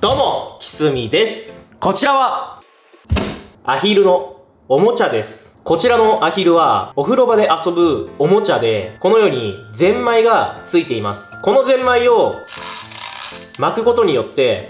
どうも、きすみです。こちらは、アヒルのおもちゃです。こちらのアヒルは、お風呂場で遊ぶおもちゃで、このようにゼンマイがついています。このゼンマイを巻くことによって、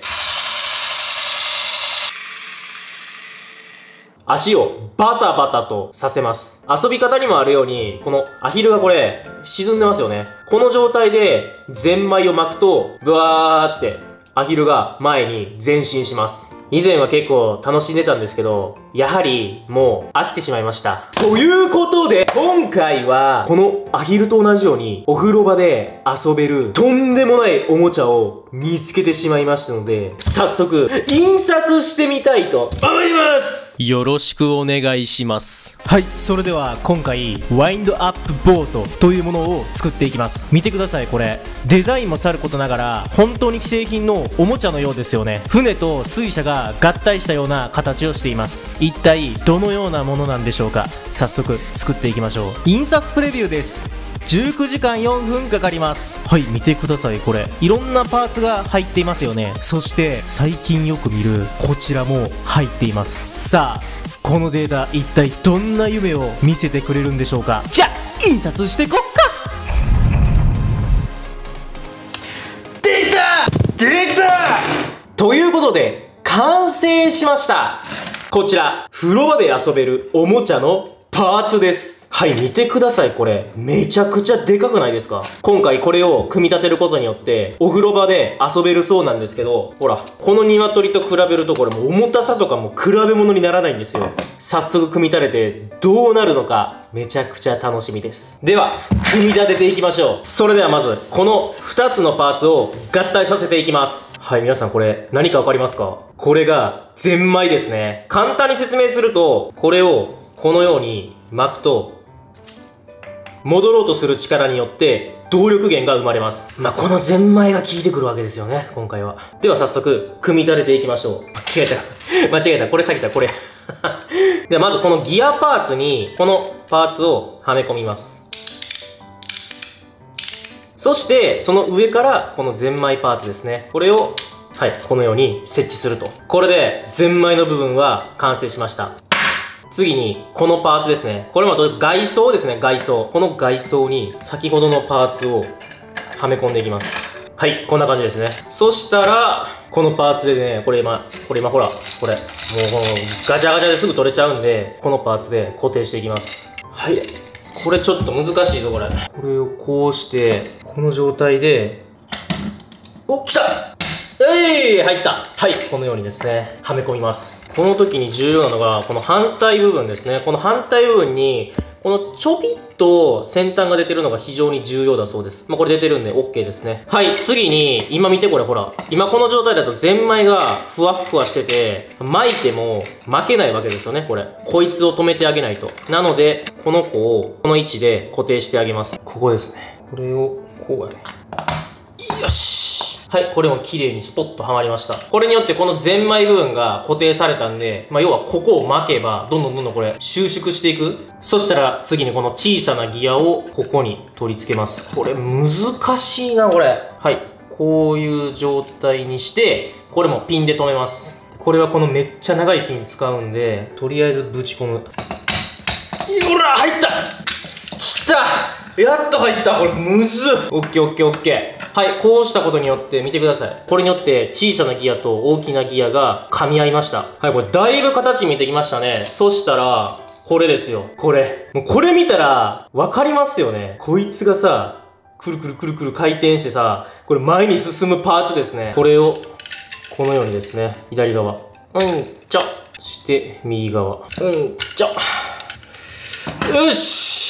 足をバタバタとさせます。遊び方にもあるように、このアヒルがこれ、沈んでますよね。この状態でゼンマイを巻くと、ブワーって、アヒルが前に前進します。以前は結構楽しんでたんですけど、やはりもう飽きてしまいました。ということで、今回はこのアヒルと同じようにお風呂場で遊べるとんでもないおもちゃを見つけてしまいましたので、早速印刷してみたいと思います。よろしくお願いします。はい、それでは今回ワインドアップボートというものを作っていきます。見てください。これデザインもさることながら本当に既製品のおもちゃのようですよね。船と水車が合体したような形をしています。一体どのようなものなんでしょうか。早速作っていきましょう。印刷プレビューです。19時間4分かかります。はい、見てください。これいろんなパーツが入っていますよね。そして最近よく見るこちらも入っています。さあ、このデータ一体どんな夢を見せてくれるんでしょうか。じゃあ印刷していこっか。できたできたということで完成しました。こちら風呂場で遊べるおもちゃのパーツです。はい、見てください、これ。めちゃくちゃでかくないですか？今回これを組み立てることによって、お風呂場で遊べるそうなんですけど、ほら、この鶏と比べるとこれもう重たさとかも比べ物にならないんですよ。早速組み立ててどうなるのか、めちゃくちゃ楽しみです。では、組み立てていきましょう。それではまず、この2つのパーツを合体させていきます。はい、皆さんこれ、何かわかりますか？これが、ゼンマイですね。簡単に説明すると、これを、このように巻くと戻ろうとする力によって動力源が生まれます。まあ、このゼンマイが効いてくるわけですよね、今回は。では早速組み立てていきましょう。間違えた、これ先だこれではまずこのギアパーツにこのパーツをはめ込みます。そしてその上からこのゼンマイパーツですね、これをはいこのように設置すると、これでゼンマイの部分は完成しました。次に、このパーツですね。これも外装ですね、外装。この外装に先ほどのパーツをはめ込んでいきます。はい、こんな感じですね。そしたら、このパーツでね、これ今ほら、これ、もうガチャガチャですぐ取れちゃうんで、このパーツで固定していきます。はい、これちょっと難しいぞ、これ。これをこうして、この状態で、お、来た！入った。はい、このようにですね、はめ込みます。この時に重要なのが、この反対部分ですね。この反対部分に、このちょびっと先端が出てるのが非常に重要だそうです。まあ、これ出てるんで OK ですね。はい、次に、今見てこれほら。今この状態だとゼンマイがふわふわしてて、巻いても巻けないわけですよね、これ。こいつを止めてあげないと。なので、この子をこの位置で固定してあげます。ここですね。これを、こうやね。よし。はい、これも綺麗にスポッとはまりました。これによってこのゼンマイ部分が固定されたんで、まあ、要はここを巻けば、どんどんこれ収縮していく。そしたら次にこの小さなギアをここに取り付けます。これ難しいな、これ。はい、こういう状態にして、これもピンで止めます。これはこのめっちゃ長いピン使うんで、とりあえずぶち込む。ほら、入った来たやっと入った。これむずっ。オッケーオッケーオッケー。はい、こうしたことによって、見てください。これによって、小さなギアと大きなギアが噛み合いました。はい、これ、だいぶ形見えてきましたね。そしたら、これですよ。これ。もうこれ見たら、わかりますよね。こいつがさ、くるくるくるくる回転してさ、これ前に進むパーツですね。これを、このようにですね、左側。うん、ちょ。そして、右側。うん、ちょ。よし！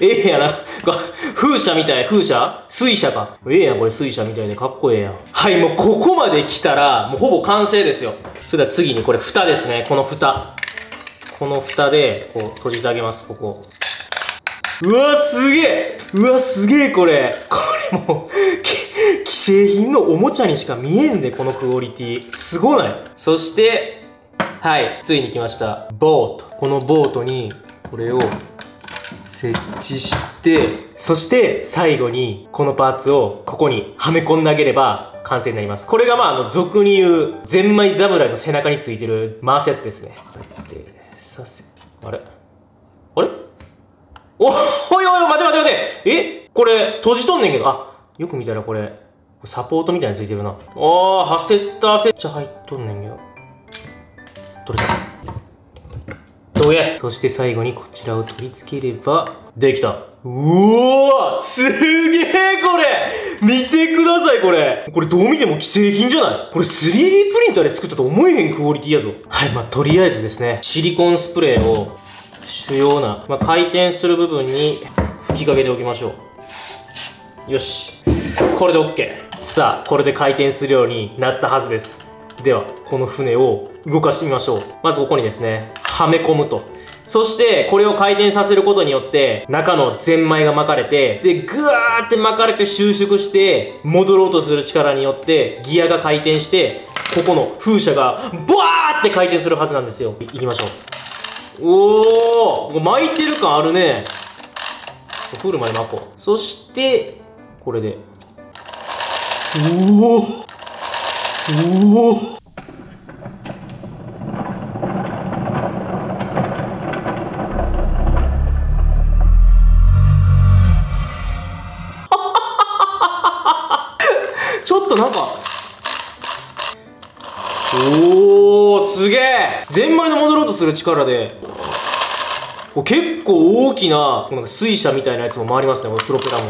ええやな。風車みたい。風車？水車か。ええやん、これ水車みたいでかっこええやん。はい、もうここまで来たら、もうほぼ完成ですよ。それでは次にこれ蓋ですね。この蓋。この蓋で、こう閉じてあげます、ここ。うわ、すげえ！うわ、すげえ、これ。これもう、既製品のおもちゃにしか見えんで、このクオリティ。すごない？そして、はい、ついに来ました。ボート。このボートに、これを、設置して、そして最後にこのパーツをここにはめ込んであげれば完成になります。これがまあ、俗に言う、ゼンマイ侍の背中についてる回すやつですね。あれあれおいおいおい、待て待て待て、えこれ、閉じとんねんけど、あ、よく見たらこれ、サポートみたいについてるな。ああ、ハセッターセッチャ入っとんねんけど。取れた。どえ。そして最後にこちらを取り付ければ、できた。うおーすげえこれ見てくださいこれ。これどう見ても既製品じゃない？これ 3D プリンターで作ったと思えへんクオリティやぞ。はい、まあ、とりあえずですね、シリコンスプレーを主要な、まあ、回転する部分に吹きかけておきましょう。よし。これで OK。さあ、これで回転するようになったはずです。では、この船を動かしてみましょう。まずここにですね、はめ込むと。そして、これを回転させることによって、中のゼンマイが巻かれて、で、ぐわーって巻かれて収縮して、戻ろうとする力によって、ギアが回転して、ここの風車が、ブワーって回転するはずなんですよ。行きましょう。おー巻いてる感あるね。プールまで巻こう。そして、これで。おーおーちょっとなんかおーすげえゼンマイの戻ろうとする力でこれ結構大きな、 なんか水車みたいなやつも回りますね。このプロペラも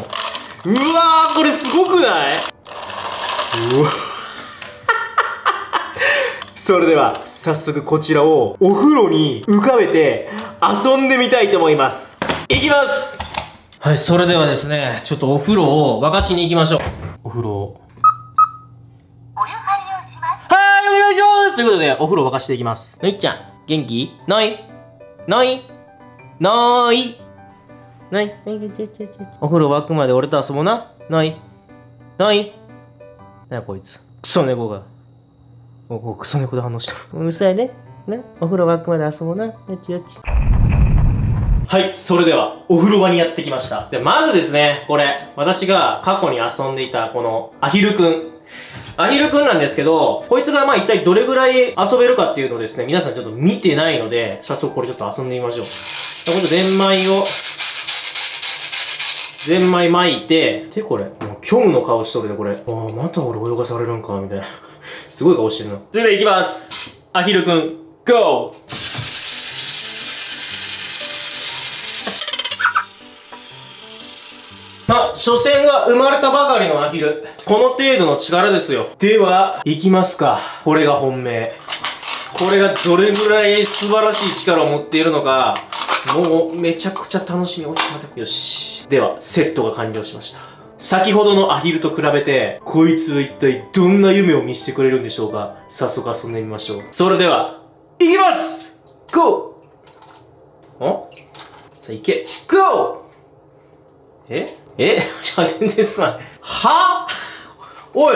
うわーこれすごくない？うわそれでは早速こちらをお風呂に浮かべて遊んでみたいと思います。いきます。はい、それではですね、ちょっとお風呂を沸かしに行きましょう。お風呂をお湯張りをします。はい、お願いします。ということでお風呂を沸かしていきます。のいっちゃん元気ないないないないお風呂沸くまで俺と遊ぼうなないないな、こいつ。クソ猫が。お、クソ猫で反応した。うるさいね。ね。お風呂沸くまで遊ぼうな。よちよち。はい。それでは、お風呂場にやってきました。で、まずですね、これ。私が過去に遊んでいた、この、アヒルくん。アヒルくんなんですけど、こいつがまあ一体どれぐらい遊べるかっていうのをですね、皆さんちょっと見てないので、早速これちょっと遊んでみましょう。このゼンマイを、ゼンマイ巻いて、で、これ、もう虚無の顔しとるで、これ。ああ、また俺泳がされるんか、みたいな。すごい顔してるな。それでは行きます。アヒルくん、ゴーまあ、所詮は生まれたばかりのアヒル。この程度の力ですよ。では、行きますか。これが本命。これがどれぐらい素晴らしい力を持っているのか、もうめちゃくちゃ楽しみ。おいしまた。よし。では、セットが完了しました。先ほどのアヒルと比べて、こいつは一体どんな夢を見せてくれるんでしょうか。早速遊んでみましょう。それでは、行きます！ GO！ お？さあ行け。GO！ え全然すまない。はぁおい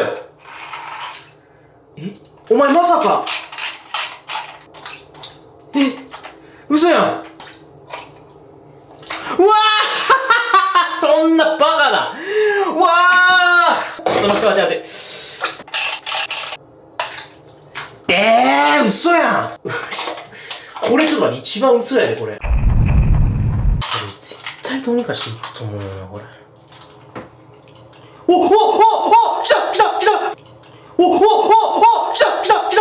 お前まさか嘘やん。うわぁそんなバカなわあ待って嘘やんこれちょっと待って、一番嘘やで、これ。これ絶対どうにかしていくと思うよな、これ。おおおお来た来た来たおおおお来た来た来た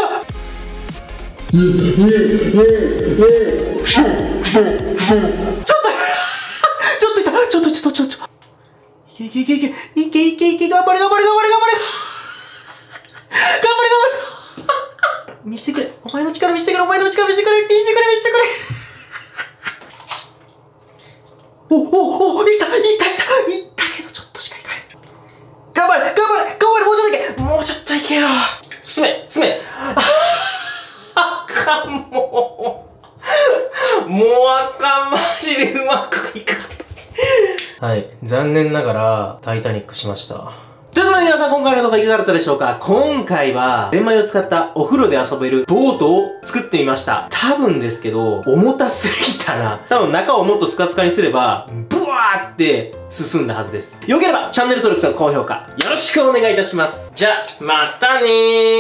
ちょっとちょっといけいけいけいけいけいけ頑張れ見せてくれお前の力見せてくれお前の力見せてくれ見せてくれ見せてくれおいったけどちょっとしかいかない頑張れもうちょっといけよ進めもうあかんマジでうまくいかないはい残念ながら「タイタニック」しました。ということで皆さん、今回の動画いかがだったでしょうか？今回は、ゼンマイを使ったお風呂で遊べるボートを作ってみました。多分ですけど、重たすぎたな。多分中をもっとスカスカにすれば、ブワーって進んだはずです。よければ、チャンネル登録と高評価、よろしくお願いいたします。じゃ、またねー。